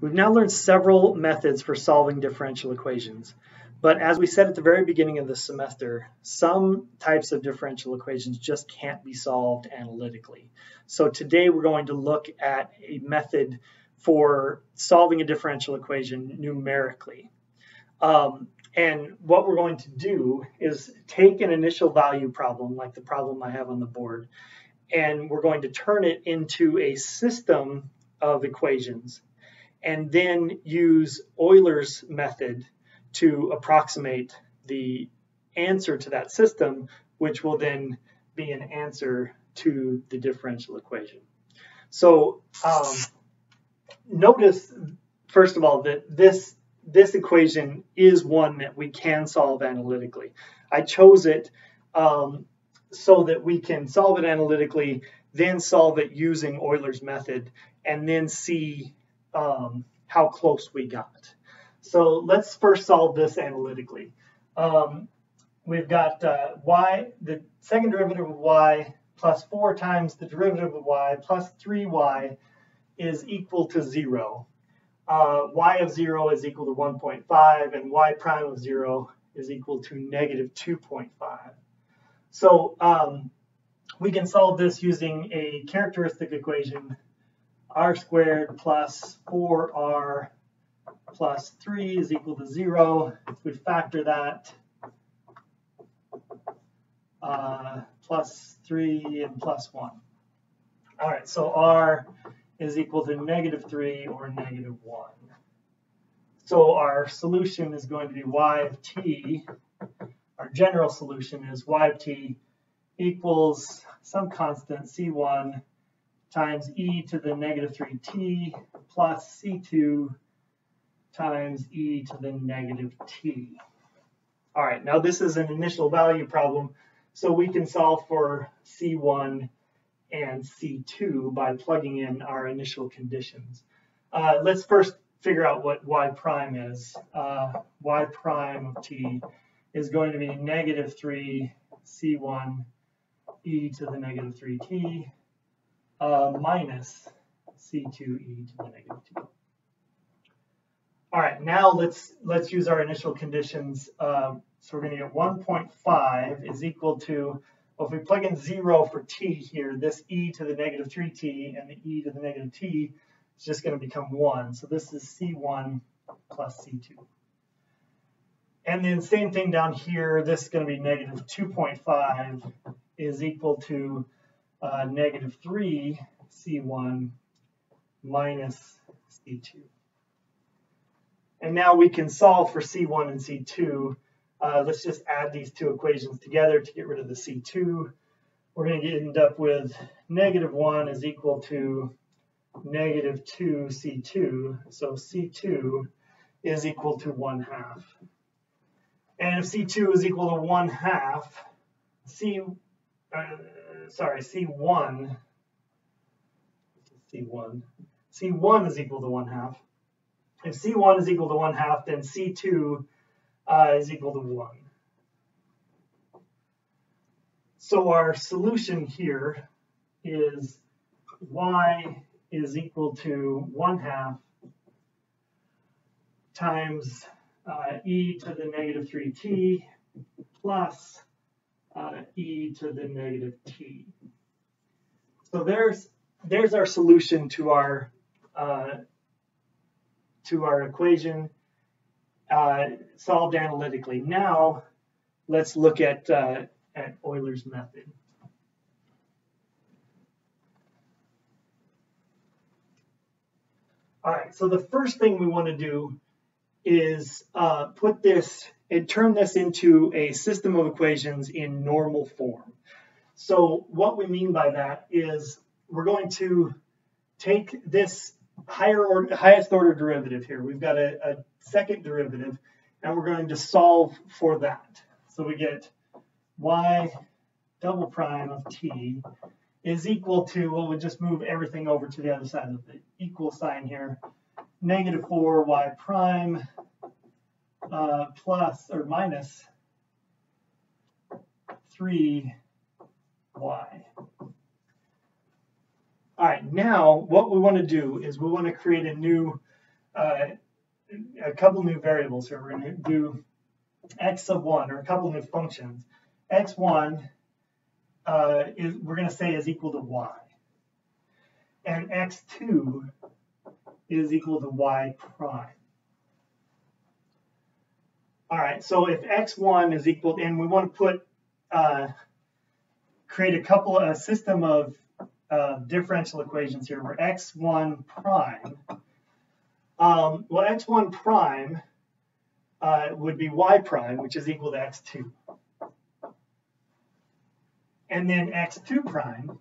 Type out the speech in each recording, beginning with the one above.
We've now learned several methods for solving differential equations, but as we said at the very beginning of the semester, some types of differential equations just can't be solved analytically. So today we're going to look at a method for solving a differential equation numerically. And what we're going to do is take an initial value problem, like the problem I have on the board, and we're going to turn it into a system of equations, and then use Euler's method to approximate the answer to that system, which will then be an answer to the differential equation. So notice, first of all, that this equation is one that we can solve analytically. I chose it so that we can solve it analytically, then solve it using Euler's method, and then see how close we got. So let's first solve this analytically. We've got y, the second derivative of y plus 4 times the derivative of y plus 3y is equal to 0. Y of 0 is equal to 1.5, and y prime of 0 is equal to negative 2.5. So we can solve this using a characteristic equation, r squared plus 4r plus 3 is equal to 0. We factor that, plus 3 and plus 1. All right, so r is equal to negative 3 or negative 1. So our solution is going to be y of t. Our general solution is y of t equals some constant c1 times e to the negative 3t plus c2 times e to the negative t. All right, now this is an initial value problem, so we can solve for c1 and C2 by plugging in our initial conditions. Let's first figure out what y prime is. Y prime of t is going to be negative 3 C1 e to the negative 3t minus C2 e to the negative t. All right, now let's use our initial conditions. So we're going to get 1.5 is equal to, well, if we plug in 0 for t here, this e to the negative 3t and the e to the negative t is just going to become 1. So this is c1 plus c2. And then same thing down here. This is going to be negative 2.5 is equal to negative 3 c1 minus c2. And now we can solve for c1 and c2. Let's just add these two equations together to get rid of the C2. We're going to end up with negative 1 is equal to negative 2 C2. So C2 is equal to 1/2. And if C2 is equal to 1/2, C1 is equal to 1/2. If C1 is equal to 1/2, then C2 is equal to 1. So our solution here is y is equal to 1/2 times e to the negative 3t plus e to the negative t. So there's our solution to our equation. Solved analytically. Now, let's look at Euler's method. All right, so the first thing we want to do is turn this into a system of equations in normal form. So what we mean by that is we're going to take this highest order derivative here. We've got a second derivative, and we're going to solve for that. So we get y double prime of t is equal to, well, we just move everything over to the other side of the equal sign here, negative 4y prime plus or minus 3y. All right, now what we want to do is we want to create a new a couple new variables here. We're going to do x sub 1, or a couple new functions. x1 we're going to say is equal to y. And x2 is equal to y prime. All right, so if x1 is equal, and we want to put, create a system of differential equations here where x1 prime, well, x1 prime would be y prime, which is equal to x2. And then x2 prime,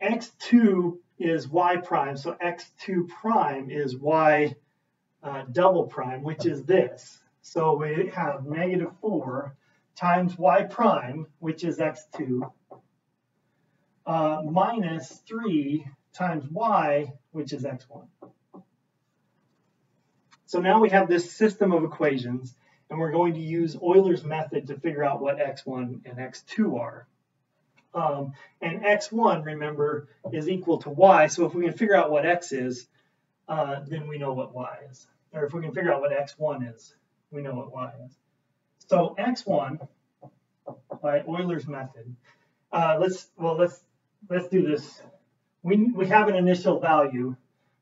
x2 is y prime, so x2 prime is y double prime, which is this. So we have -4 times y prime, which is x2, minus 3 times y, which is x1. So now we have this system of equations, and we're going to use Euler's method to figure out what x1 and x2 are. And x1, remember, is equal to y, so if we can figure out what x is, then we know what y is. Or if we can figure out what x1 is, we know what y is. So x1 by Euler's method. Let's do this. We have an initial value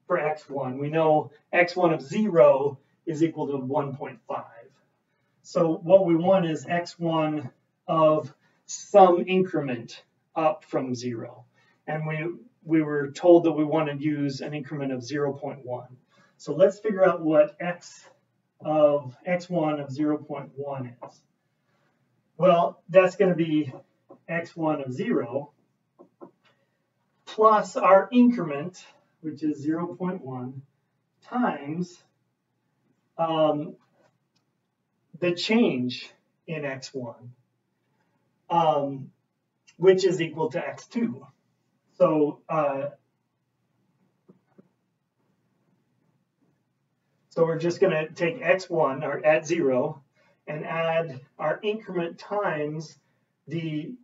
for x1. We know x1 of 0 is equal to 1.5. So what we want is x1 of some increment up from 0. And we were told that we want to use an increment of 0.1. So let's figure out what x1 of 0.1 is. Well, that's going to be x1 of 0 plus our increment, which is 0.1, times the change in x1, which is equal to x2. So, we're just going to take x1, or at 0, and add our increment times the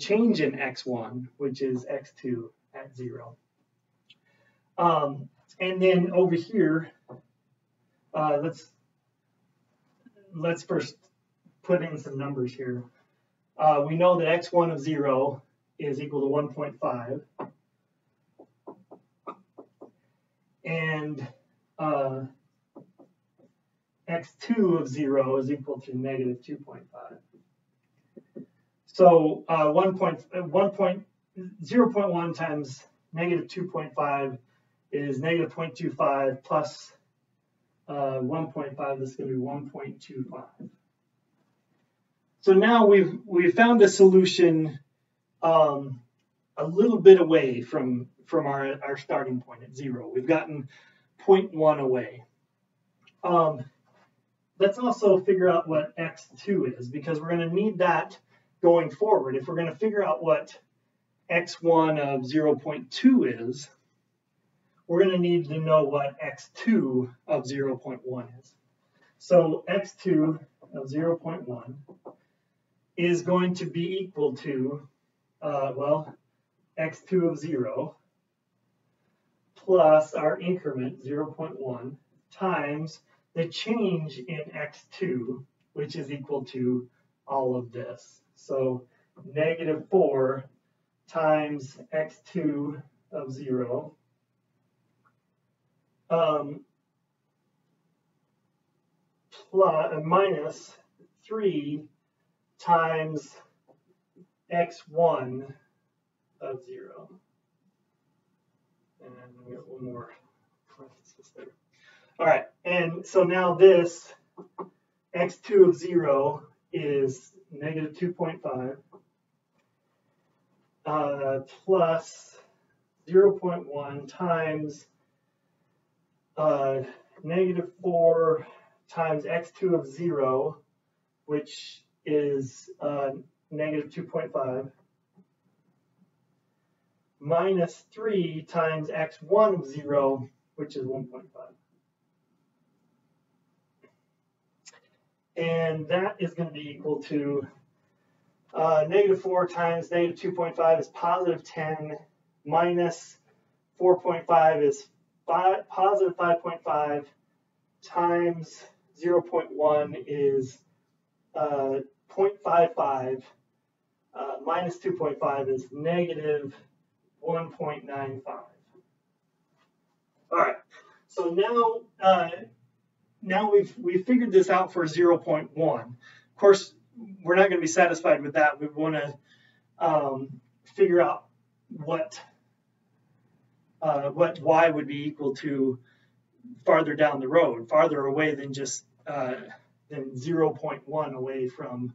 change in x1, which is x2 at 0. And then over here, let's first put in some numbers here. We know that x1 of 0 is equal to 1.5, and x2 of 0 is equal to -2.5. So 0.1 times -2.5 is -0.25 plus 1.5. This is going to be 1.25. So now we've found a solution a little bit away from our starting point at 0. We've gotten 0.1 away. Let's also figure out what x2 is, because we're going to need that going forward. If we're going to figure out what x1 of 0.2 is, we're going to need to know what x2 of 0.1 is. So x2 of 0.1 is going to be equal to, well, x2 of 0 plus our increment, 0.1, times the change in x2, which is equal to all of this. So -4 times x2 of 0 plus minus 3 times x1 of 0. And we got one more parenthesis there. All right, and so now this x2 of 0 is -2.5 plus 0.1 times -4 times x2 of 0, which is -2.5, minus 3 times x1 of 0, which is 1.5. And that is going to be equal to -4 times -2.5 is +10, minus 4.5 is positive 5.5 times 0.1 is 0.55, minus 2.5 is negative 1.95. All right, so now we've figured this out for 0.1. Of course, we're not going to be satisfied with that. We want to figure out what y would be equal to farther down the road, farther away than just than 0.1 away from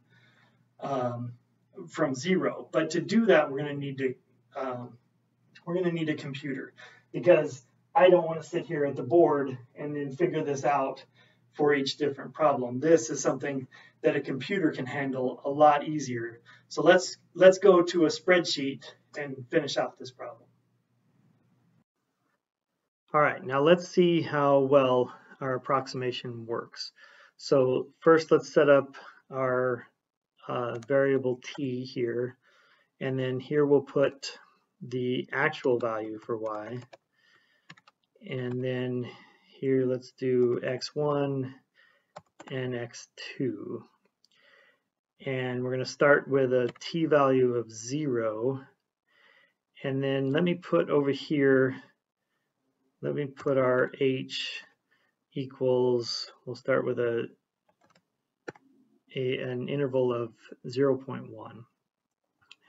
zero. But to do that, we're going to need to a computer, because I don't want to sit here at the board and then figure this out for each different problem. This is something that a computer can handle a lot easier. So let's go to a spreadsheet and finish out this problem. All right, now let's see how well our approximation works. So first let's set up our variable t here, and then here we'll put the actual value for y. And then here, let's do x1 and x2. And we're going to start with a t value of 0. And then let me put over here, let me put our h equals, we'll start with an interval of 0.1.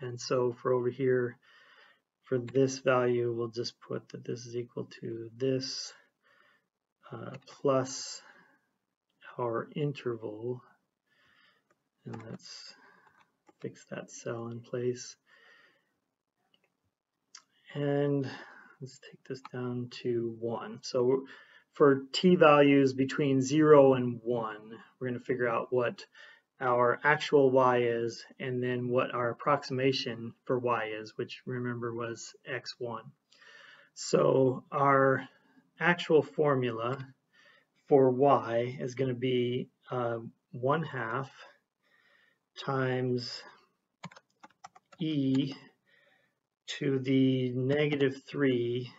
And so for over here, for this value, we'll just put that this is equal to this plus our interval. And let's fix that cell in place. And let's take this down to 1. So for t values between 0 and 1, we're going to figure out what our actual y is, and then what our approximation for y is, which remember was x1. So our actual formula for y is going to be 1/2 times e to the negative 3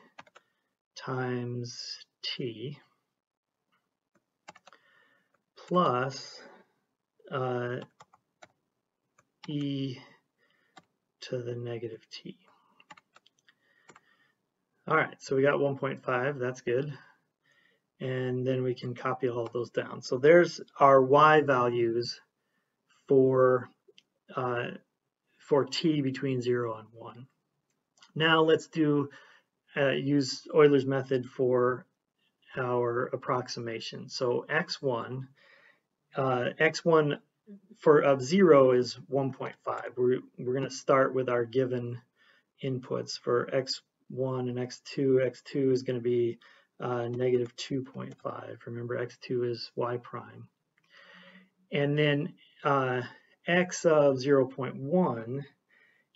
times t plus e to the negative t. All right, so we got 1.5, that's good. And then we can copy all of those down. So there's our y values for t between 0 and 1. Now let's do use Euler's method for our approximation. So x1 for of 0 is 1.5. We're going to start with our given inputs for x1 and x2. x2 is going to be negative 2.5. Remember, x2 is y prime. And then x of 0.1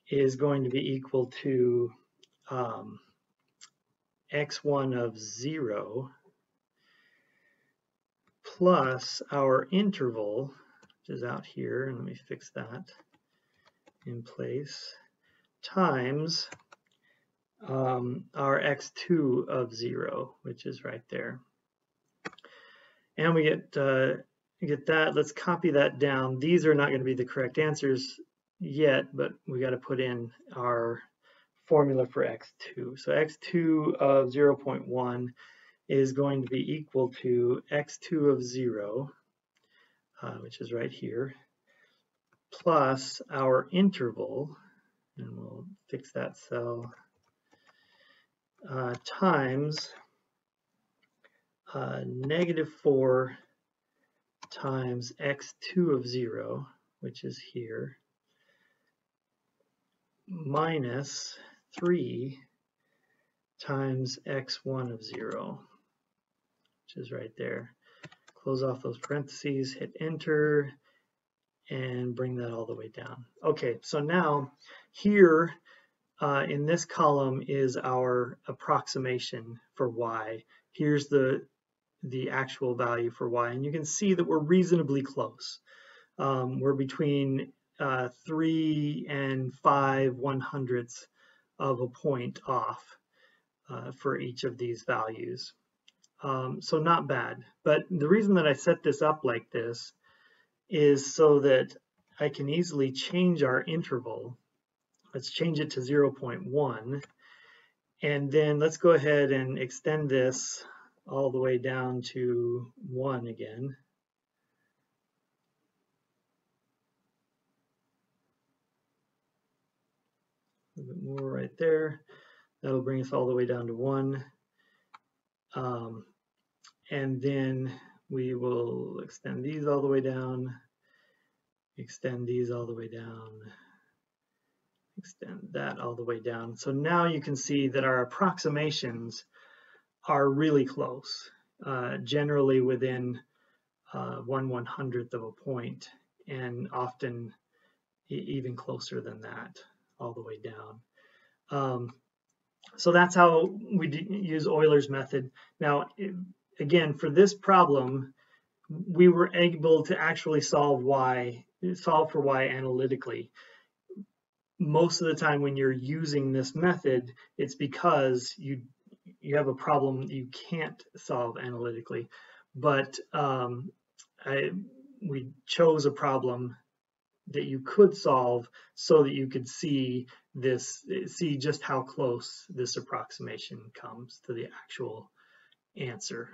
is going to be equal to x1 of 0 plus our interval, which is out here, and let me fix that in place, times our x2 of 0, which is right there. And we get that. Let's copy that down. These are not going to be the correct answers yet, but we got to put in our formula for x2. So x2 of 0.1 is going to be equal to x2 of 0, which is right here, plus our interval, and we'll fix that cell, times negative 4 times x2 of 0, which is here, minus 3 times x1 of 0, which is right there. Close off those parentheses, hit enter, and bring that all the way down. Okay, so now here in this column is our approximation for y. Here's the actual value for y, and you can see that we're reasonably close. We're between 3 and 5 1/100ths of a point off for each of these values. So not bad, but the reason that I set this up like this is so that I can easily change our interval. Let's change it to 0.1, and then let's go ahead and extend this all the way down to 1 again. A little bit more right there. That'll bring us all the way down to 1. And then we will extend these all the way down, extend these all the way down, extend that all the way down. So now you can see that our approximations are really close, generally within 1/100th of a point, and often even closer than that all the way down. So that's how we use Euler's method. Now, again, for this problem, we were able to actually solve for y analytically. Most of the time when you're using this method, it's because you have a problem you can't solve analytically. But we chose a problem that you could solve so that you could see just how close this approximation comes to the actual answer.